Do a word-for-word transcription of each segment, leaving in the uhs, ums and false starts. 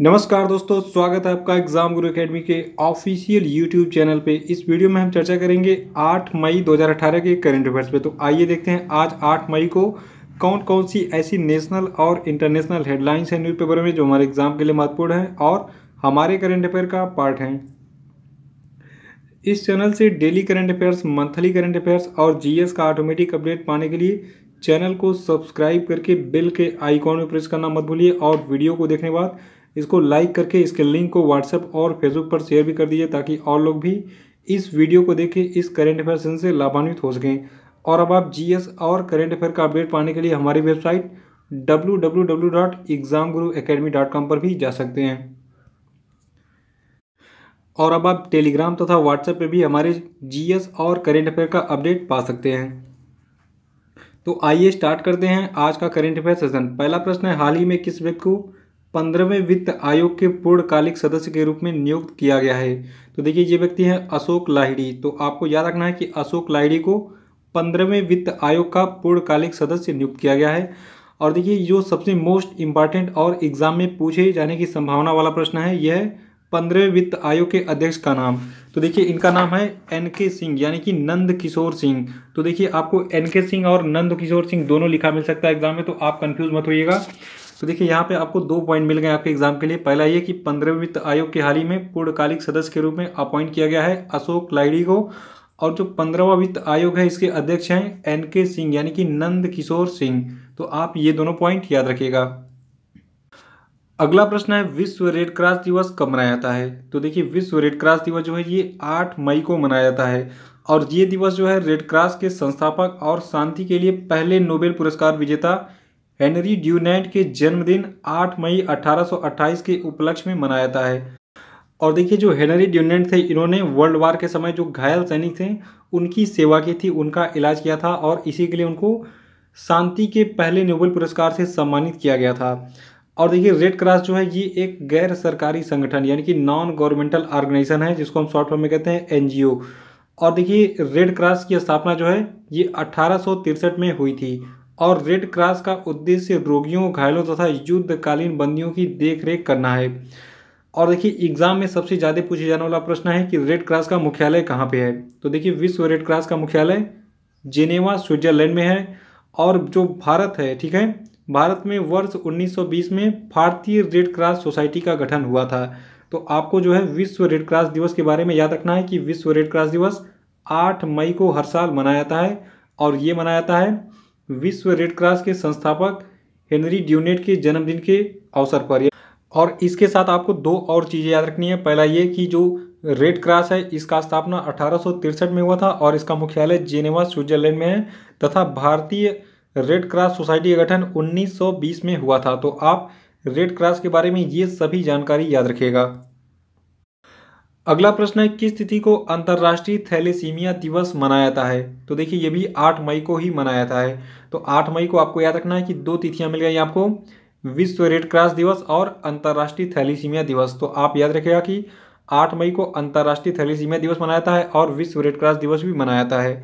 नमस्कार दोस्तों, स्वागत है आपका एग्जाम गुरु एकेडमी के ऑफिशियल यूट्यूब चैनल पे। इस वीडियो में हम चर्चा करेंगे आठ मई दो हज़ार अठारह के करंट अफेयर्स पे। तो आइए देखते हैं आज आठ मई को कौन कौन सी ऐसी नेशनल और इंटरनेशनल हेडलाइंस हैं न्यूज़पेपर में जो हमारे एग्जाम के लिए महत्वपूर्ण हैं और हमारे करंट अफेयर का पार्ट हैं। इस चैनल से daily current affairs, monthly current affairs और जी एस का ऑटोमेटिक अपडेट पाने के लिए चैनल को सब्सक्राइब करके बेल के आइकॉन में प्रेस करना मत भूलिए और वीडियो को देखने के बाद इसको लाइक करके इसके लिंक को व्हाट्सएप और फेसबुक पर शेयर भी कर दीजिए ताकि और लोग भी इस वीडियो को देखें, इस करंट अफेयर सेशन से लाभान्वित हो सकें। और अब आप जीएस और करंट अफेयर का अपडेट पाने के लिए हमारी website W W W dot exam Guru academy dot com पर भी जा सकते हैं। और अब आप टेलीग्राम तथा व्हाट्सएप पर भी हमारे जीएस और करंट अफेयर का अपडेट पा सकते हैं। तो आइए स्टार्ट करते हैं आज का करंट अफेयर सेशन। पहला प्रश्न है, हाल ही में किस व्यक्ति को पंद्रहवें वित्त आयोग के पूर्णकालिक सदस्य के रूप में नियुक्त किया गया है? तो देखिए ये व्यक्ति है अशोक लाहिड़ी। तो आपको याद रखना है कि अशोक लाहिड़ी को पंद्रहवें वित्त आयोग का पूर्णकालिक सदस्य नियुक्त किया गया है। और देखिए जो सबसे मोस्ट इम्पॉर्टेंट और एग्जाम में पूछे जाने की संभावना वाला प्रश्न है, यह है पंद्रहवें वित्त आयोग के अध्यक्ष का नाम। तो देखिए इनका नाम है एन के सिंह यानी कि नंद किशोर सिंह। तो देखिए आपको एन के सिंह और नंद किशोर सिंह दोनों लिखा मिल सकता है एग्जाम में, तो आप कंफ्यूज मत होइएगा। तो देखिए यहाँ पे आपको दो पॉइंट मिल गए आपके एग्जाम के लिए। पहला ये कि पंद्रहवें वित्त आयोग के हाल ही में पूर्णकालिक सदस्य के रूप में अपॉइंट किया गया है अशोक लाहिड़ी को, और जो पंद्रहवां वित्त आयोग है इसके अध्यक्ष हैं एन के सिंह यानी कि नंद किशोर सिंह। तो आप ये दोनों पॉइंट याद रखिएगा। अगला प्रश्न है, विश्व रेड क्रॉस दिवस कब मनाया जाता है? तो देखिए विश्व रेड क्रॉस दिवस जो है ये आठ मई को मनाया जाता है, और ये दिवस जो है रेड क्रॉस के संस्थापक और शांति के लिए पहले नोबेल पुरस्कार विजेता हेनरी ड्यूनेंट के जन्मदिन आठ मई अठारह सौ अट्ठाईस के उपलक्ष्य में मनाया जाता है। और देखिए जो हेनरी ड्यूनेंट थे, इन्होंने वर्ल्ड वार के समय जो घायल सैनिक थे उनकी सेवा की थी, उनका इलाज किया था, और इसी के लिए उनको शांति के पहले नोबेल पुरस्कार से सम्मानित किया गया था। और देखिए रेड क्रॉस जो है ये एक गैर सरकारी संगठन यानी कि नॉन गवर्नमेंटल ऑर्गेनाइजेशन है, जिसको हम शॉर्ट फॉर्म में कहते हैं एन जी ओ। और देखिए रेड क्रॉस की स्थापना जो है ये अठारह सौ तिरसठ में हुई थी, और रेड क्रॉस का उद्देश्य रोगियों, घायलों तथा युद्धकालीन बंदियों की देखरेख करना है। और देखिए एग्जाम में सबसे ज़्यादा पूछे जाने वाला प्रश्न है कि रेड क्रॉस का मुख्यालय कहाँ पे है? तो देखिए विश्व रेड क्रॉस का मुख्यालय जिनेवा स्विट्जरलैंड में है। और जो भारत है, ठीक है, भारत में वर्ष उन्नीस सौ बीस में भारतीय रेड क्रॉस सोसाइटी का गठन हुआ था। तो आपको जो है विश्व रेड क्रॉस दिवस के बारे में याद रखना है कि विश्व रेड क्रॉस दिवस आठ मई को हर साल मनाया जाता है, और ये मनाया जाता है विश्व रेड क्रॉस के संस्थापक हेनरी ड्यूनेट के जन्मदिन के अवसर पर। और इसके साथ आपको दो और चीज़ें याद रखनी है। पहला ये कि जो रेड क्रॉस है इसका स्थापना अठारह सौ तिरसठ में हुआ था, और इसका मुख्यालय जिनेवा स्विट्जरलैंड में है, तथा भारतीय रेड क्रॉस सोसाइटी का गठन उन्नीस सौ बीस में हुआ था। तो आप रेड क्रॉस के बारे में ये सभी जानकारी याद रखिएगा। अगला प्रश्न है, किस तिथि को अंतर्राष्ट्रीय थैलेसीमिया दिवस मनाया जाता है? तो देखिए ये भी आठ मई को ही मनाया जाता है। तो आठ मई को आपको याद रखना है कि दो तिथियां मिल गई आपको, विश्व रेड क्रॉस दिवस और अंतर्राष्ट्रीय थैलेसीमिया दिवस। तो आप याद रखिएगा कि आठ मई को अंतर्राष्ट्रीय थैलेसीमिया दिवस मनाया जाता है और विश्व रेड क्रॉस दिवस भी मनाया जाता है।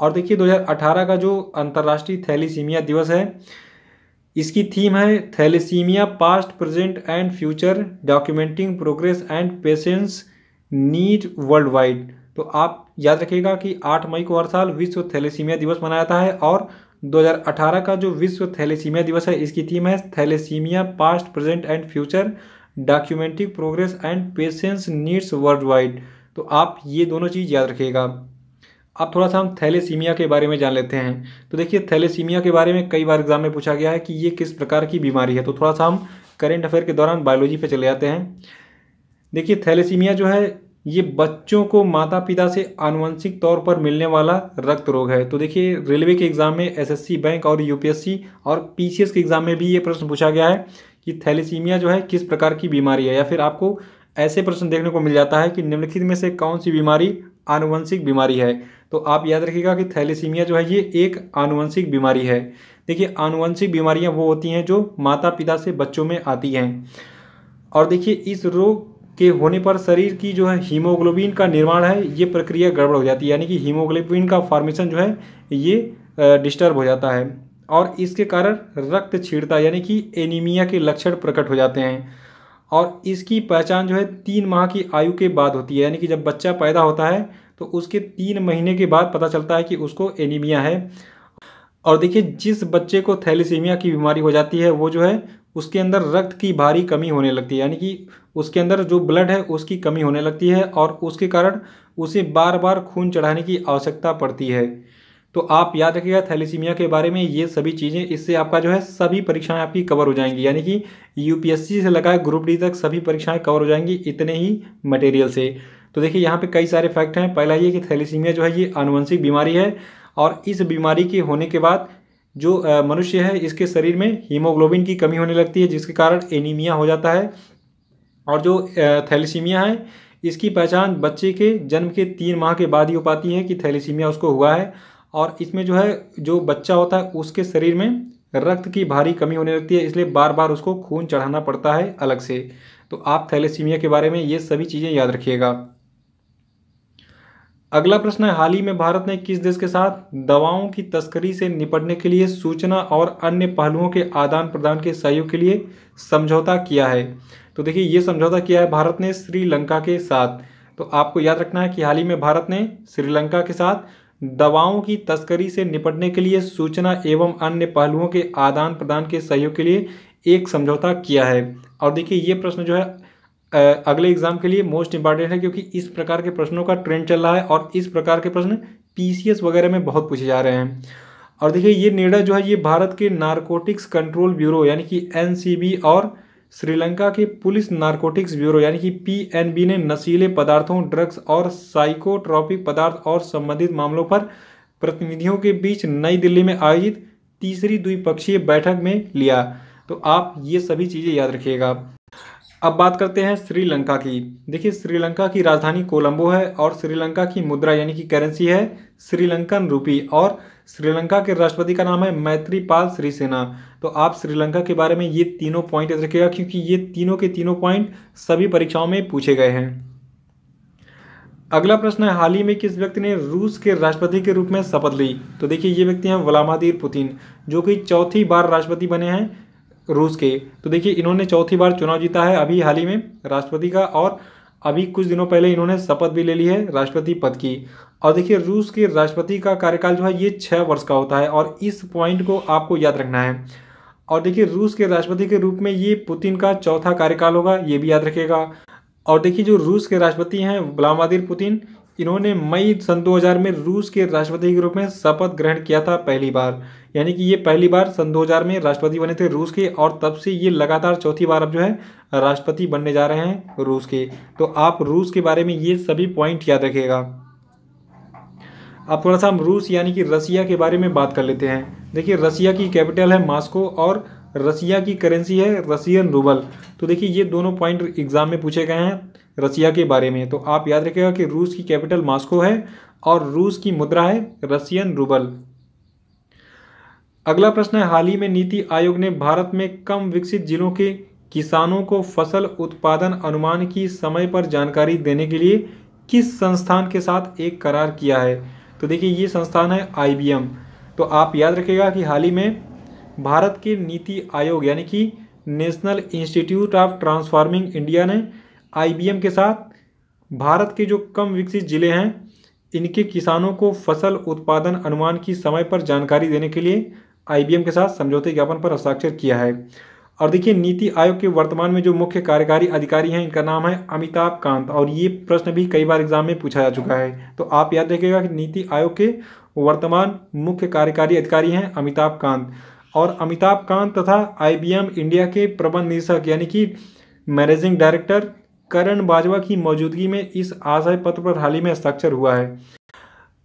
और देखिए दो हज़ार अठारह का जो अंतर्राष्ट्रीय थैलेसीमिया दिवस है इसकी थीम है thalassaemia past, present and future, documenting progress and patients need world wide. तो आप याद रखिएगा कि आठ मई को हर साल विश्व थैलेसीमिया दिवस मनाया जाता है, और दो हज़ार अठारह का जो विश्व थैलेसीमिया दिवस है इसकी थीम है thalassaemia past, present and future, documenting progress and patients needs world wide. तो आप ये दोनों चीज़ याद रखिएगा। अब थोड़ा सा हम थैलेसीमिया के बारे में जान लेते हैं। तो देखिए थैलेसीमिया के बारे में कई बार एग्जाम में पूछा गया है कि ये किस प्रकार की बीमारी है। तो थोड़ा सा हम करेंट अफेयर के दौरान बायोलॉजी पर चले जाते हैं। देखिए थैलेसीमिया जो है ये बच्चों को माता पिता से आनुवंशिक तौर पर मिलने वाला रक्त रोग है। तो देखिए रेलवे के एग्जाम में, एसएससी, बैंक और यूपीएससी और पीसीएस के एग्जाम में भी ये प्रश्न पूछा गया है कि थैलेसीमिया जो है किस प्रकार की बीमारी है। या फिर आपको ऐसे प्रश्न देखने को मिल जाता है कि निम्नलिखित में से कौन सी बीमारी आनुवंशिक बीमारी है। तो आप याद रखिएगा कि थैलेसीमिया जो है ये एक आनुवंशिक बीमारी है। देखिए आनुवंशिक बीमारियाँ वो होती हैं जो माता पिता से बच्चों में आती हैं। और देखिए इस रोग के होने पर शरीर की जो है हीमोग्लोबिन का निर्माण है ये प्रक्रिया गड़बड़ हो जाती है, यानी कि हीमोग्लोबिन का फॉर्मेशन जो है ये डिस्टर्ब हो जाता है, और इसके कारण रक्त क्षीणता यानी कि एनीमिया के लक्षण प्रकट हो जाते हैं। और इसकी पहचान जो है तीन माह की आयु के बाद होती है, यानी कि जब बच्चा पैदा होता है तो उसके तीन महीने के बाद पता चलता है कि उसको एनीमिया है। और देखिए, जिस बच्चे को थैलेसीमिया की बीमारी हो जाती है वो जो है उसके अंदर रक्त की भारी कमी होने लगती है, यानी कि उसके अंदर जो ब्लड है उसकी कमी होने लगती है और उसके कारण उसे बार बार खून चढ़ाने की आवश्यकता पड़ती है। तो आप याद रखिएगा थैलेसीमिया के बारे में ये सभी चीज़ें, इससे आपका जो है सभी परीक्षाएं आपकी कवर हो जाएंगी, यानी कि यूपीएससी से लगा ग्रुप डी तक सभी परीक्षाएं कवर हो जाएंगी इतने ही मटेरियल से। तो देखिए यहाँ पे कई सारे फैक्ट हैं। पहला ये कि थैलेसीमिया जो है ये आनुवंशिक बीमारी है और इस बीमारी के होने के बाद जो मनुष्य है इसके शरीर में हीमोग्लोबिन की कमी होने लगती है जिसके कारण एनीमिया हो जाता है। और जो थैलेसीमिया है इसकी पहचान बच्चे के जन्म के तीन माह के बाद ही हो पाती है कि थैलेसीमिया उसको हुआ है। और इसमें जो है जो बच्चा होता है उसके शरीर में रक्त की भारी कमी होने लगती है, इसलिए बार बार उसको खून चढ़ाना पड़ता है अलग से। तो आप थैलेसीमिया के बारे में ये सभी चीज़ें याद रखिएगा। अगला प्रश्न है, हाल ही में भारत ने किस देश के साथ दवाओं की तस्करी से निपटने के लिए सूचना और अन्य पहलुओं के आदान प्रदान के सहयोग के लिए समझौता किया है? तो देखिए ये समझौता किया है भारत ने श्रीलंका के साथ। तो आपको याद रखना है कि हाल ही में भारत ने श्रीलंका के साथ दवाओं की तस्करी से निपटने के लिए सूचना एवं अन्य पहलुओं के आदान प्रदान के सहयोग के लिए एक समझौता किया है। और देखिए ये प्रश्न जो है अगले एग्जाम के लिए मोस्ट इंपॉर्टेंट है, क्योंकि इस प्रकार के प्रश्नों का ट्रेंड चल रहा है और इस प्रकार के प्रश्न पीसीएस वगैरह में बहुत पूछे जा रहे हैं। और देखिए ये निर्णय जो है ये भारत के नारकोटिक्स कंट्रोल ब्यूरो यानी कि एनसीबी और श्रीलंका के पुलिस नारकोटिक्स ब्यूरो यानी कि पीएनबी ने नशीले पदार्थों, ड्रग्स और साइकोट्रॉपिक पदार्थ और संबंधित मामलों पर प्रतिनिधियों के बीच नई दिल्ली में आयोजित तीसरी द्विपक्षीय बैठक में लिया। तो आप ये सभी चीज़ें याद रखिएगा। अब बात करते हैं श्रीलंका की। देखिए श्रीलंका की राजधानी कोलंबो है और श्रीलंका की मुद्रा यानी कि करेंसी है श्रीलंकन रूपी और श्रीलंका के राष्ट्रपति का नाम है मैत्रीपाल सिरिसेना। तो आप श्रीलंका के बारे में ये तीनों पॉइंट याद रखिएगा क्योंकि ये तीनों के तीनों पॉइंट सभी परीक्षाओं में पूछे गए हैं। अगला प्रश्न है, हाल ही में किस व्यक्ति ने रूस के राष्ट्रपति के रूप में शपथ ली? तो देखिए ये व्यक्ति हैं व्लादिमीर पुतिन, जो कि चौथी बार राष्ट्रपति बने हैं रूस के। तो देखिए इन्होंने चौथी बार चुनाव जीता है अभी हाल ही में राष्ट्रपति का और अभी कुछ दिनों पहले इन्होंने शपथ भी ले ली है राष्ट्रपति पद की। और देखिए रूस के राष्ट्रपति का कार्यकाल जो है ये छः वर्ष का होता है और इस पॉइंट को आपको याद रखना है। और देखिए रूस के राष्ट्रपति के रूप में ये पुतिन का चौथा कार्यकाल होगा, ये भी याद रखिएगा। और देखिए जो रूस के राष्ट्रपति हैं व्लादिमीर पुतिन, इन्होंने मई सन दो हज़ार में रूस के राष्ट्रपति के रूप में शपथ ग्रहण किया था पहली बार, यानी कि ये पहली बार सन दो हज़ार में राष्ट्रपति बने थे रूस के और तब से ये लगातार चौथी बार अब जो है राष्ट्रपति बनने जा रहे हैं रूस के। तो आप रूस के बारे में ये सभी पॉइंट याद रखिएगा। अब थोड़ा सा हम रूस यानी कि रसिया के बारे में बात कर लेते हैं। देखिए रसिया की कैपिटल है मॉस्को और रसिया की करेंसी है रसियन रूबल। तो देखिए ये दोनों पॉइंट एग्जाम में पूछे गए हैं रसिया के बारे में। तो आप याद रखिएगा कि रूस की कैपिटल मॉस्को है और रूस की मुद्रा है रसियन रूबल। अगला प्रश्न है, हाल ही में नीति आयोग ने भारत में कम विकसित जिलों के किसानों को फसल उत्पादन अनुमान की समय पर जानकारी देने के लिए किस संस्थान के साथ एक करार किया है? तो देखिए ये संस्थान है आई बी एम। तो आप याद रखिएगा कि हाल ही में भारत के नीति आयोग यानी कि national institute of transforming India ने आई बी एम के साथ भारत के जो कम विकसित जिले हैं इनके किसानों को फसल उत्पादन अनुमान की समय पर जानकारी देने के लिए आई बी एम के साथ समझौते ज्ञापन पर हस्ताक्षर किया है। और देखिए नीति आयोग के वर्तमान में जो मुख्य कार्यकारी अधिकारी हैं इनका नाम है अमिताभ कांत और ये प्रश्न भी कई बार एग्जाम में पूछा जा चुका है। तो आप याद रखिएगा कि नीति आयोग के वर्तमान मुख्य कार्यकारी अधिकारी हैं अमिताभ कांत और अमिताभ कांत तथा आई बी एम इंडिया के प्रबंध निदेशक यानी कि मैनेजिंग डायरेक्टर करण बाजवा की मौजूदगी में इस आशय पत्र पर हाल ही में हस्ताक्षर हुआ है।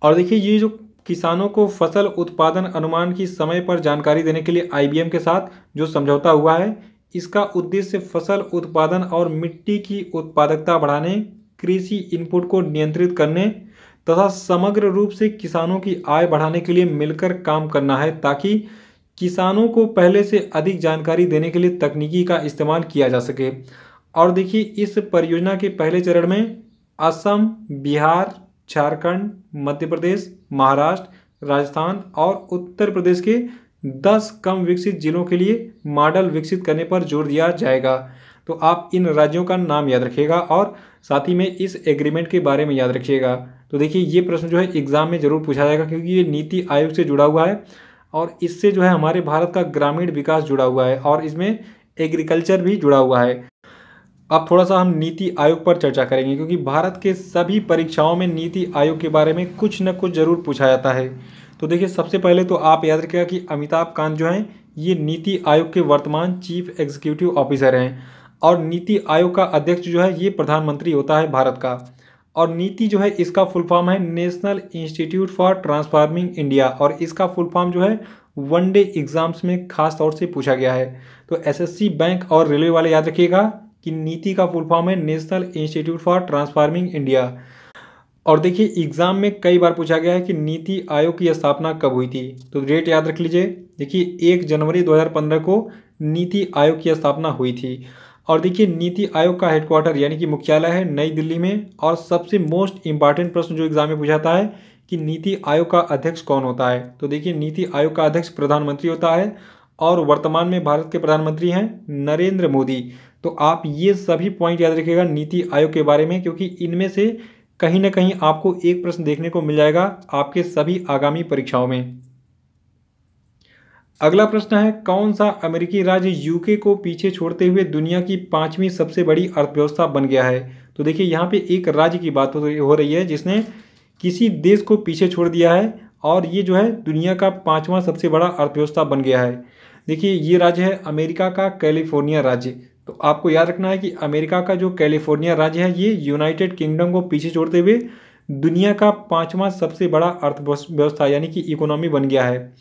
और देखिए ये जो किसानों को फसल उत्पादन अनुमान की समय पर जानकारी देने के लिए आई बी एम के साथ जो समझौता हुआ है इसका उद्देश्य फसल उत्पादन और मिट्टी की उत्पादकता बढ़ाने, कृषि इनपुट को नियंत्रित करने तथा समग्र रूप से किसानों की आय बढ़ाने के लिए मिलकर काम करना है ताकि किसानों को पहले से अधिक जानकारी देने के लिए तकनीकी का इस्तेमाल किया जा सके। और देखिए इस परियोजना के पहले चरण में असम, बिहार, झारखंड, मध्य प्रदेश, महाराष्ट्र, राजस्थान और उत्तर प्रदेश के दस कम विकसित जिलों के लिए मॉडल विकसित करने पर जोर दिया जाएगा। तो आप इन राज्यों का नाम याद रखिएगा और साथ ही में इस एग्रीमेंट के बारे में याद रखिएगा। तो देखिए ये प्रश्न जो है एग्जाम में जरूर पूछा जाएगा क्योंकि ये नीति आयोग से जुड़ा हुआ है और इससे जो है हमारे भारत का ग्रामीण विकास जुड़ा हुआ है और इसमें एग्रीकल्चर भी जुड़ा हुआ है। अब थोड़ा सा हम नीति आयोग पर चर्चा करेंगे क्योंकि भारत के सभी परीक्षाओं में नीति आयोग के बारे में कुछ न कुछ ज़रूर पूछा जाता है। तो देखिए सबसे पहले तो आप याद रखिएगा कि अमिताभ कांत जो हैं ये नीति आयोग के वर्तमान चीफ एग्जीक्यूटिव ऑफिसर हैं और नीति आयोग का अध्यक्ष जो है ये प्रधानमंत्री होता है भारत का। और नीति जो है इसका फुल फॉर्म है national institute for transforming India और इसका फुल फॉर्म जो है वनडे एग्जाम्स में खास तौर से पूछा गया है। तो एसएससी बैंक और रेलवे वाले याद रखिएगा कि नीति का फुल फॉर्म है national institute for transforming India. और देखिए एग्जाम में कई बार पूछा गया है कि नीति आयोग की स्थापना कब हुई थी। तो डेट याद रख लीजिए, देखिए एक जनवरी दो हज़ार पंद्रह को नीति आयोग की स्थापना हुई थी। और देखिए नीति आयोग का हेडक्वार्टर यानी कि मुख्यालय है नई दिल्ली में। और सबसे मोस्ट इंपॉर्टेंट प्रश्न जो एग्जाम में पूछा जाता है कि नीति आयोग का अध्यक्ष कौन होता है। तो देखिए नीति आयोग का अध्यक्ष प्रधानमंत्री होता है और वर्तमान में भारत के प्रधानमंत्री हैं नरेंद्र मोदी। तो आप ये सभी पॉइंट याद रखिएगा नीति आयोग के बारे में क्योंकि इनमें से कहीं ना कहीं आपको एक प्रश्न देखने को मिल जाएगा आपके सभी आगामी परीक्षाओं में। अगला प्रश्न है कौन सा अमेरिकी राज्य यूके को पीछे छोड़ते हुए दुनिया की पांचवी सबसे बड़ी अर्थव्यवस्था बन गया है। तो देखिए यहाँ पे एक राज्य की बात हो रही है जिसने किसी देश को पीछे छोड़ दिया है और ये जो है दुनिया का पांचवा सबसे बड़ा अर्थव्यवस्था बन गया है। देखिए ये राज्य है अमेरिका का कैलिफोर्निया राज्य। तो आपको याद रखना है कि अमेरिका का जो कैलिफोर्निया राज्य है ये यूनाइटेड किंगडम को पीछे छोड़ते हुए दुनिया का पांचवा सबसे बड़ा अर्थव्यवस्था यानी कि इकोनॉमी बन गया है।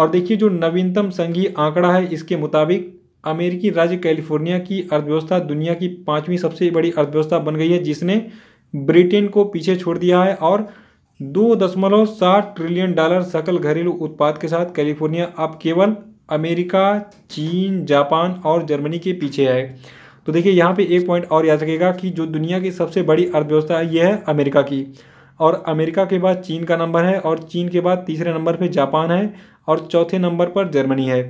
और देखिए जो नवीनतम संघीय आंकड़ा है इसके मुताबिक अमेरिकी राज्य कैलिफोर्निया की अर्थव्यवस्था दुनिया की पांचवी सबसे बड़ी अर्थव्यवस्था बन गई है जिसने ब्रिटेन को पीछे छोड़ दिया है। और दो दशमलव सात ट्रिलियन डॉलर सकल घरेलू उत्पाद के साथ कैलिफोर्निया अब केवल अमेरिका, चीन, जापान और जर्मनी के पीछे है। तो देखिए यहाँ पे एक पॉइंट और याद रखिएगा कि जो दुनिया की सबसे बड़ी अर्थव्यवस्था है ये है अमेरिका की और अमेरिका के बाद चीन का नंबर है और चीन के बाद तीसरे नंबर पे जापान है और चौथे नंबर पर जर्मनी है।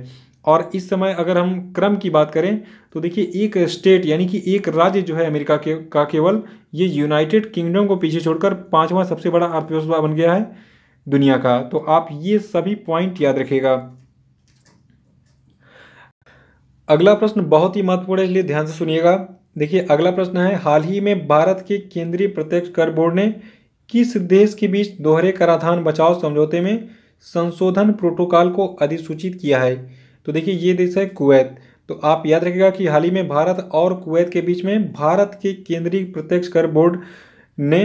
और इस समय अगर हम क्रम की बात करें तो देखिए एक स्टेट यानी कि एक राज्य जो है अमेरिका के का केवल ये यूनाइटेड किंगडम को पीछे छोड़कर पाँचवा सबसे बड़ा अर्थव्यवस्था बन गया है दुनिया का। तो आप ये सभी पॉइंट याद रखिएगा। अगला प्रश्न बहुत ही महत्वपूर्ण है इसलिए ध्यान से सुनिएगा। देखिए अगला प्रश्न है हाल ही में भारत के केंद्रीय प्रत्यक्ष कर बोर्ड ने किस देश के बीच दोहरे कराधान बचाव समझौते में संशोधन प्रोटोकॉल को अधिसूचित किया है। तो देखिए ये देश है कुवैत। तो आप याद रखिएगा कि हाल ही में भारत और कुवैत के बीच में भारत के केंद्रीय प्रत्यक्ष कर बोर्ड ने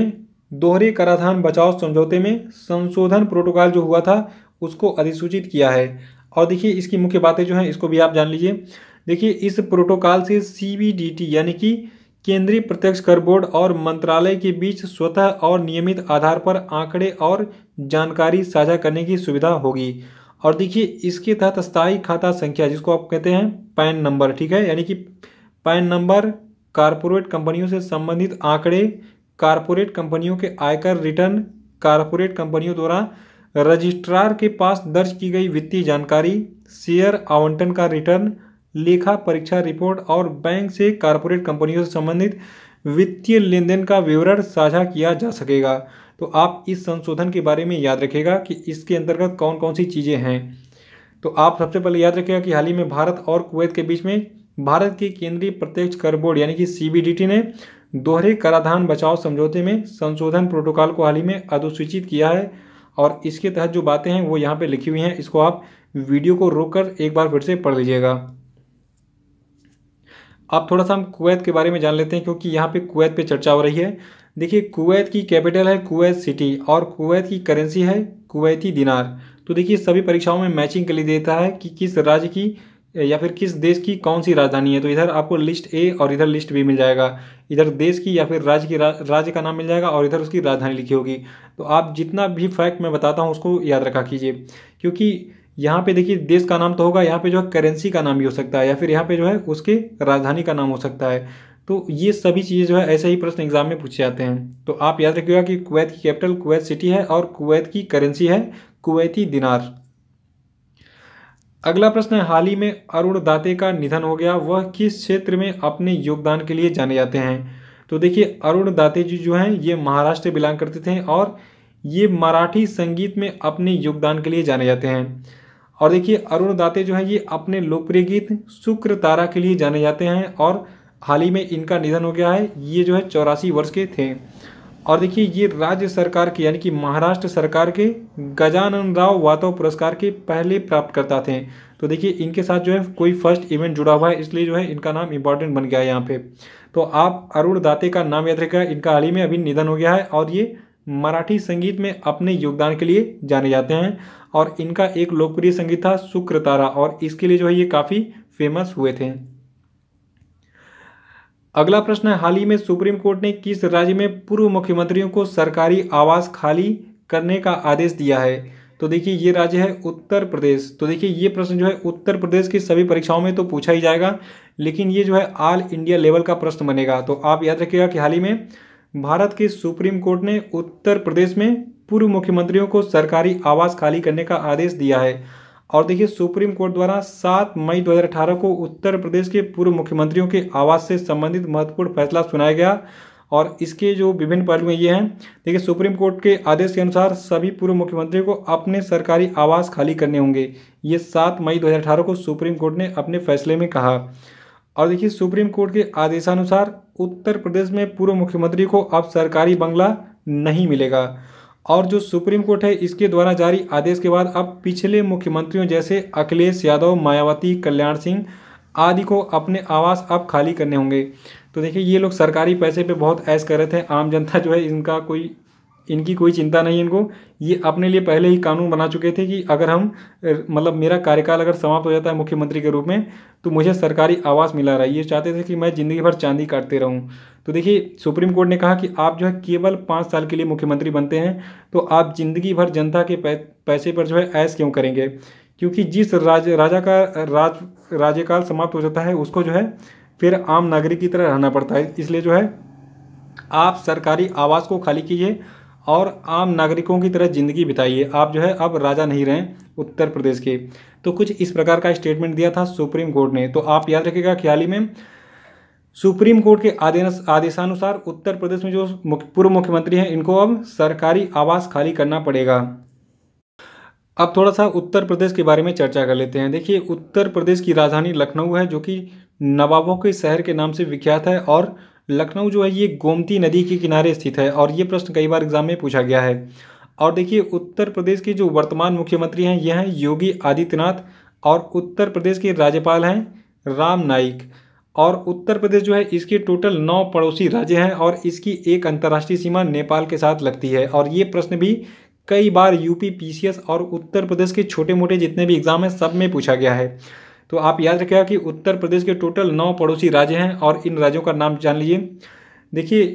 दोहरे कराधान बचाव समझौते में संशोधन प्रोटोकॉल जो हुआ था उसको अधिसूचित किया है। और देखिए इसकी मुख्य बातें जो हैं इसको भी आप जान लीजिए। देखिए इस प्रोटोकॉल से सीबीडीटी यानी कि केंद्रीय प्रत्यक्ष कर बोर्ड और मंत्रालय के बीच स्वतः और नियमित आधार पर आंकड़े और जानकारी साझा करने की सुविधा होगी। और देखिए इसके तहत स्थायी खाता संख्या जिसको आप कहते हैं पैन नंबर, ठीक है, यानी कि पैन नंबर, कॉरपोरेट कंपनियों से संबंधित आंकड़े, कॉरपोरेट कंपनियों के आयकर रिटर्न, कॉरपोरेट कंपनियों द्वारा रजिस्ट्रार के पास दर्ज की गई वित्तीय जानकारी, शेयर आवंटन का रिटर्न, लेखा परीक्षा रिपोर्ट और बैंक से कॉरपोरेट कंपनियों से संबंधित वित्तीय लेन देन का विवरण साझा किया जा सकेगा। तो आप इस संशोधन के बारे में याद रखेगा कि इसके अंतर्गत कौन कौन सी चीज़ें हैं। तो आप सबसे पहले याद रखेगा कि हाल ही में भारत और कुवैत के बीच में भारत के केंद्रीय प्रत्यक्ष कर बोर्ड यानी कि सीबीडीटी ने दोहरे कराधान बचाव समझौते में संशोधन प्रोटोकॉल को हाल ही में अधिसूचित किया है। और इसके तहत जो बातें हैं वो यहाँ पे लिखी हुई हैं, इसको आप वीडियो को रोककर एक बार फिर से पढ़ लीजिएगा। अब थोड़ा सा हम कुवैत के बारे में जान लेते हैं क्योंकि यहाँ पे कुवैत पे चर्चा हो रही है। देखिए कुवैत की कैपिटल है कुवैत सिटी और कुवैत की करेंसी है कुवैती दिनार। तो देखिए सभी परीक्षाओं में मैचिंग कर देता है कि किस राज्य की या फिर किस देश की कौन सी राजधानी है। तो इधर आपको लिस्ट ए और इधर लिस्ट बी मिल जाएगा, इधर देश की या फिर राज्य की राज्य का नाम मिल जाएगा और इधर उसकी राजधानी लिखी होगी। तो आप जितना भी फैक्ट मैं बताता हूँ उसको याद रखा कीजिए क्योंकि यहाँ पे देखिए देश का नाम तो होगा, यहाँ पे जो है करेंसी का नाम भी हो सकता है या फिर यहाँ पे जो है उसके राजधानी का नाम हो सकता है। तो ये सभी चीज़ें जो है ऐसे ही प्रश्न एग्जाम में पूछे जाते हैं। तो आप याद रखिएगा कि कुवैत की कैपिटल कुवैत सिटी है और कुवैत की करेंसी है कुवैती दिनार। अगला प्रश्न है, हाल ही में अरुण दाते का निधन हो गया, वह किस क्षेत्र में अपने योगदान के लिए जाने जाते हैं? तो देखिए अरुण दाते जी जो हैं ये महाराष्ट्र बिलोंग करते थे और ये मराठी संगीत में अपने योगदान के लिए जाने जाते हैं। और देखिए अरुण दाते जो हैं ये अपने लोकप्रिय गीत शुक्र तारा के लिए जाने जाते हैं और हाल ही में इनका निधन हो गया है। ये जो है चौरासी वर्ष के थे। और देखिए ये राज्य सरकार के यानी कि महाराष्ट्र सरकार के गजानन राव वातो पुरस्कार के पहले प्राप्तकर्ता थे। तो देखिए इनके साथ जो है कोई फर्स्ट इवेंट जुड़ा हुआ है, इसलिए जो है इनका नाम इंपॉर्टेंट बन गया है यहाँ पे। तो आप अरुण दाते का नाम याद रखिएगा, इनका हाल ही में अभी निधन हो गया है और ये मराठी संगीत में अपने योगदान के लिए जाने जाते हैं। और इनका एक लोकप्रिय संगीत था शुक्र तारा और इसके लिए जो है ये काफ़ी फेमस हुए थे। अगला प्रश्न है, हाल ही में सुप्रीम कोर्ट ने किस राज्य में पूर्व मुख्यमंत्रियों को सरकारी आवास खाली करने का आदेश दिया है? तो देखिए ये राज्य है उत्तर प्रदेश। तो देखिए ये प्रश्न जो है उत्तर प्रदेश की सभी परीक्षाओं में तो पूछा ही जाएगा, लेकिन ये जो है ऑल इंडिया लेवल का प्रश्न बनेगा। तो आप याद रखिएगा कि हाल ही में भारत के सुप्रीम कोर्ट ने उत्तर प्रदेश में पूर्व मुख्यमंत्रियों को सरकारी आवास खाली करने का आदेश दिया है। और देखिए सुप्रीम कोर्ट द्वारा सात मई दो हज़ार अठारह को उत्तर प्रदेश के पूर्व मुख्यमंत्रियों के आवास से संबंधित महत्वपूर्ण फैसला सुनाया गया और इसके जो विभिन्न पहलू ये हैं। देखिए सुप्रीम कोर्ट के आदेश के अनुसार सभी पूर्व मुख्यमंत्रियों को अपने सरकारी आवास खाली करने होंगे। ये सात मई दो हज़ार अठारह को सुप्रीम कोर्ट ने अपने फैसले में कहा। और देखिए सुप्रीम कोर्ट के आदेशानुसार उत्तर प्रदेश में पूर्व मुख्यमंत्री को अब सरकारी बंगला नहीं मिलेगा। और जो सुप्रीम कोर्ट है इसके द्वारा जारी आदेश के बाद अब पिछले मुख्यमंत्रियों जैसे अखिलेश यादव, मायावती, कल्याण सिंह आदि को अपने आवास अब खाली करने होंगे। तो देखिए ये लोग सरकारी पैसे पे बहुत ऐश कर रहे थे, आम जनता जो है इनका कोई इनकी कोई चिंता नहीं है। इनको ये अपने लिए पहले ही कानून बना चुके थे कि अगर हम मतलब मेरा कार्यकाल अगर समाप्त हो जाता है मुख्यमंत्री के रूप में तो मुझे सरकारी आवास मिला रहा है। ये चाहते थे कि मैं ज़िंदगी भर चांदी काटते रहूं। तो देखिए सुप्रीम कोर्ट ने कहा कि आप जो है केवल पाँच साल के लिए मुख्यमंत्री बनते हैं, तो आप ज़िंदगी भर जनता के पैसे पर जो है ऐश क्यों करेंगे, क्योंकि जिस राज, राजा का राज राज्यकाल समाप्त हो जाता है उसको जो है फिर आम नागरिक की तरह रहना पड़ता है। इसलिए जो है आप सरकारी आवास को खाली कीजिए और आम नागरिकों की तरह ज़िंदगी बिताइए। आप जो है अब राजा नहीं रहे उत्तर प्रदेश के। तो कुछ इस प्रकार का स्टेटमेंट दिया था सुप्रीम कोर्ट ने। तो आप याद रखिएगा कि हाल ही में सुप्रीम कोर्ट के आदेश आदेशानुसार उत्तर प्रदेश में जो पूर्व मुख्यमंत्री हैं इनको अब सरकारी आवास खाली करना पड़ेगा। अब थोड़ा सा उत्तर प्रदेश के बारे में चर्चा कर लेते हैं। देखिए उत्तर प्रदेश की राजधानी लखनऊ है जो कि नवाबों के शहर के नाम से विख्यात है और लखनऊ जो है ये गोमती नदी के किनारे स्थित है और ये प्रश्न कई बार एग्जाम में पूछा गया है। और देखिए उत्तर प्रदेश के जो वर्तमान मुख्यमंत्री हैं ये हैं योगी आदित्यनाथ और उत्तर प्रदेश के राज्यपाल हैं राम नाईक। और उत्तर प्रदेश जो है इसके टोटल नौ पड़ोसी राज्य हैं और इसकी एक अंतर्राष्ट्रीय सीमा नेपाल के साथ लगती है। और ये प्रश्न भी कई बार यूपी पीसीएस और उत्तर प्रदेश के छोटे मोटे जितने भी एग्जाम हैं सब में पूछा गया है। तो आप याद रखिएगा कि उत्तर प्रदेश के टोटल नौ पड़ोसी राज्य हैं और इन राज्यों का नाम जान लीजिए। देखिए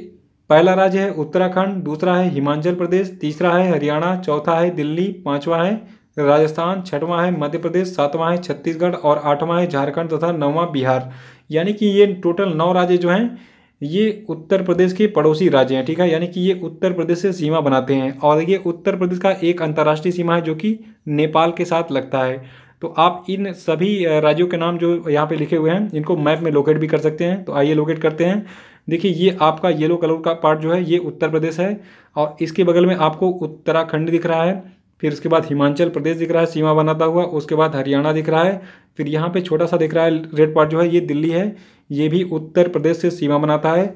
पहला राज्य है उत्तराखंड, दूसरा है हिमाचल प्रदेश, तीसरा है हरियाणा, चौथा है दिल्ली, पांचवा है राजस्थान, छठवां है मध्य प्रदेश, सातवां है छत्तीसगढ़ और आठवां है झारखंड तथा नौवां बिहार। यानी कि ये टोटल नौ राज्य जो हैं ये उत्तर प्रदेश के पड़ोसी राज्य हैं, ठीक है। यानी कि ये उत्तर प्रदेश से सीमा बनाते हैं और ये उत्तर प्रदेश का एक अंतर्राष्ट्रीय सीमा है जो कि नेपाल के साथ लगता है। तो आप इन सभी राज्यों के नाम जो यहाँ पे लिखे हुए हैं इनको मैप में लोकेट भी कर सकते हैं। तो आइए लोकेट करते हैं। देखिए ये आपका येलो कलर का पार्ट जो है ये उत्तर प्रदेश है और इसके बगल में आपको उत्तराखंड दिख रहा है, फिर उसके बाद हिमाचल प्रदेश दिख रहा है सीमा बनाता हुआ, उसके बाद हरियाणा दिख रहा है, फिर यहाँ पे छोटा सा दिख रहा है रेड पार्ट जो है ये दिल्ली है, ये भी उत्तर प्रदेश से सीमा बनाता है।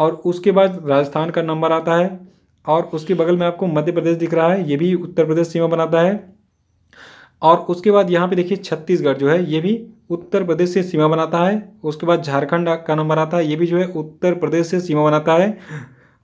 और उसके बाद राजस्थान का नंबर आता है और उसके बगल में आपको मध्य प्रदेश दिख रहा है, ये भी उत्तर प्रदेश सीमा बनाता है। और उसके बाद यहाँ पे देखिए छत्तीसगढ़ जो है ये भी उत्तर प्रदेश से सीमा बनाता है। उसके बाद झारखंड का नंबर आता है, ये भी जो है उत्तर प्रदेश से सीमा बनाता है।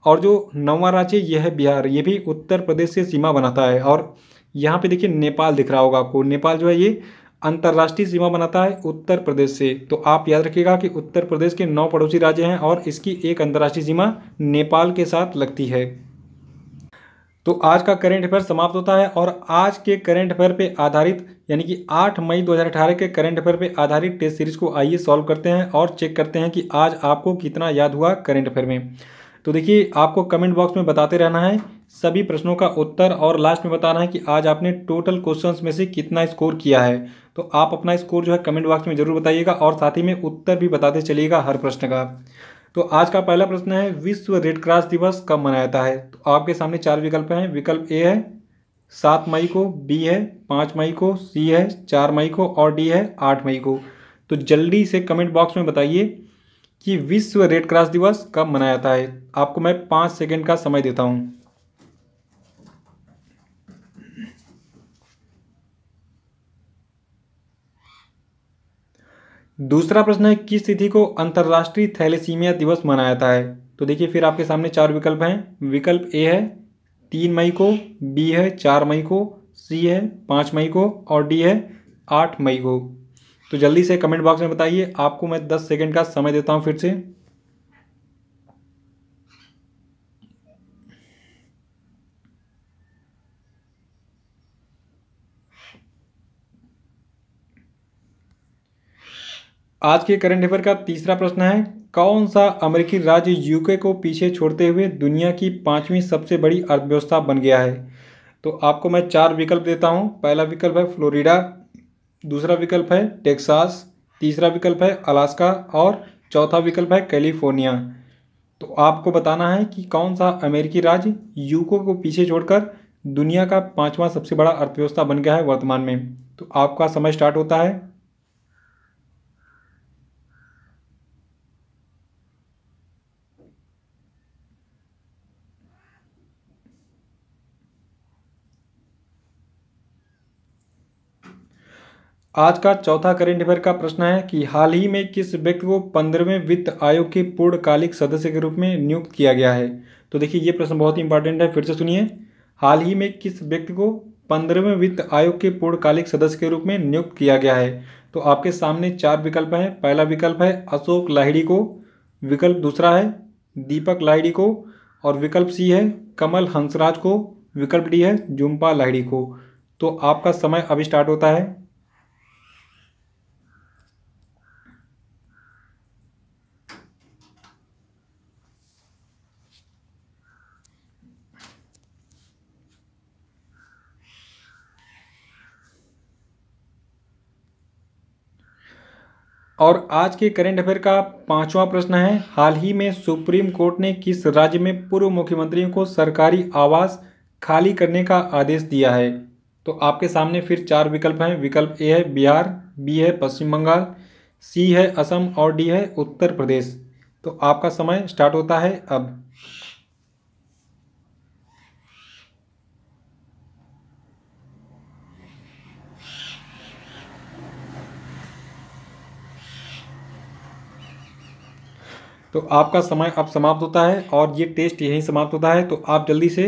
और जो नौवां राज्य ये है बिहार, ये भी उत्तर प्रदेश से सीमा बनाता है। और यहाँ पे देखिए नेपाल दिख रहा होगा आपको, नेपाल जो है ये अंतर्राष्ट्रीय सीमा बनाता है उत्तर प्रदेश से। तो आप याद रखिएगा कि उत्तर प्रदेश के नौ पड़ोसी राज्य हैं और इसकी एक अंतर्राष्ट्रीय सीमा नेपाल के साथ लगती है। तो आज का करंट अफेयर समाप्त होता है और आज के करंट अफेयर पे आधारित यानी कि आठ मई दो हज़ार अठारह के करंट अफेयर पे आधारित टेस्ट सीरीज को आइए सॉल्व करते हैं और चेक करते हैं कि आज आपको कितना याद हुआ करंट अफेयर में। तो देखिए आपको कमेंट बॉक्स में बताते रहना है सभी प्रश्नों का उत्तर और लास्ट में बताना है कि आज आपने टोटल क्वेश्चंस में से कितना स्कोर किया है। तो आप अपना स्कोर जो है कमेंट बॉक्स में जरूर बताइएगा और साथ ही में उत्तर भी बताते चलिएगा हर प्रश्न का। तो आज का पहला प्रश्न है, विश्व रेड क्रॉस दिवस कब मनाया जाता है? तो आपके सामने चार विकल्प हैं। विकल्प ए है सात मई को, बी है पाँच मई को, सी है चार मई को और डी है आठ मई को। तो जल्दी से कमेंट बॉक्स में बताइए कि विश्व रेड क्रॉस दिवस कब मनाया जाता है। आपको मैं पाँच सेकेंड का समय देता हूँ। दूसरा प्रश्न है, किस तिथि को अंतर्राष्ट्रीय थैलेसीमिया दिवस मनाया जाता है? तो देखिए फिर आपके सामने चार विकल्प हैं। विकल्प ए है तीन मई को, बी है चार मई को, सी है पाँच मई को और डी है आठ मई को। तो जल्दी से कमेंट बॉक्स में बताइए। आपको मैं दस सेकंड का समय देता हूं फिर से। आज के करंट अफेयर का तीसरा प्रश्न है, कौन सा अमेरिकी राज्य यूके को पीछे छोड़ते हुए दुनिया की पांचवी सबसे बड़ी अर्थव्यवस्था बन गया है? तो आपको मैं चार विकल्प देता हूं। पहला विकल्प है फ्लोरिडा, दूसरा विकल्प है टेक्सास, तीसरा विकल्प है अलास्का और चौथा विकल्प है कैलिफोर्निया। तो आपको बताना है कि कौन सा अमेरिकी राज्य यूके को पीछे छोड़कर दुनिया का पाँचवा सबसे बड़ा अर्थव्यवस्था बन गया है वर्तमान में। तो आपका समय स्टार्ट होता है। आज का चौथा करंट अफेयर का प्रश्न है कि हाल ही में किस व्यक्ति को पंद्रहवें वित्त आयोग के पूर्णकालिक सदस्य के रूप में नियुक्त किया गया है? तो देखिए ये प्रश्न बहुत ही इंपॉर्टेंट है, फिर से सुनिए। हाल ही में किस व्यक्ति को पंद्रहवें वित्त आयोग के पूर्णकालिक सदस्य के रूप में नियुक्त किया गया है? तो आपके सामने चार विकल्प हैं। पहला विकल्प है अशोक लाहिड़ी को, विकल्प दूसरा है दीपक लाहिड़ी को और विकल्प सी है कमल हंसराज को, विकल्प डी है झुम्पा लाहिड़ी को। तो आपका समय अभी स्टार्ट होता है। और आज के करंट अफेयर का पांचवा प्रश्न है, हाल ही में सुप्रीम कोर्ट ने किस राज्य में पूर्व मुख्यमंत्रियों को सरकारी आवास खाली करने का आदेश दिया है? तो आपके सामने फिर चार विकल्प हैं। विकल्प ए है बिहार, बी है पश्चिम बंगाल, सी है असम और डी है उत्तर प्रदेश। तो आपका समय स्टार्ट होता है अब। तो आपका समय अब समाप्त होता है और ये टेस्ट यहीं समाप्त होता है। तो आप जल्दी से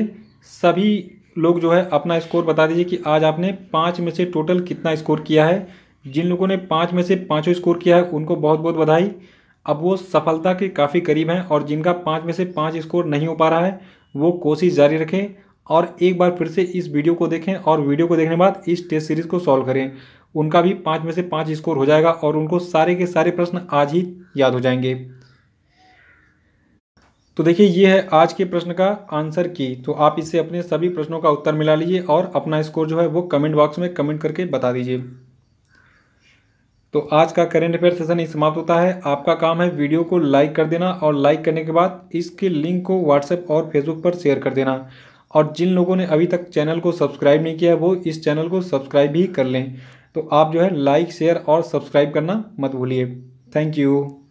सभी लोग जो है अपना स्कोर बता दीजिए कि आज आपने पाँच में से टोटल कितना स्कोर किया है। जिन लोगों ने पाँच में से पाँचों स्कोर किया है उनको बहुत बहुत बधाई। अब वो सफलता के काफ़ी करीब हैं और जिनका पाँच में से पाँच स्कोर नहीं हो पा रहा है वो कोशिश जारी रखें और एक बार फिर से इस वीडियो को देखें और वीडियो को देखने के बाद इस टेस्ट सीरीज़ को सॉल्व करें। उनका भी पाँच में से पाँच स्कोर हो जाएगा और उनको सारे के सारे प्रश्न आज ही याद हो जाएंगे। तो देखिए ये है आज के प्रश्न का आंसर की। तो आप इससे अपने सभी प्रश्नों का उत्तर मिला लीजिए और अपना स्कोर जो है वो कमेंट बॉक्स में कमेंट करके बता दीजिए। तो आज का करंट अफेयर सेशन इस समाप्त होता है। आपका काम है वीडियो को लाइक कर देना और लाइक करने के बाद इसके लिंक को व्हाट्सएप और फेसबुक पर शेयर कर देना। और जिन लोगों ने अभी तक चैनल को सब्सक्राइब नहीं किया है वो इस चैनल को सब्सक्राइब भी कर लें। तो आप जो है लाइक शेयर और सब्सक्राइब करना मत भूलिए। Thank you.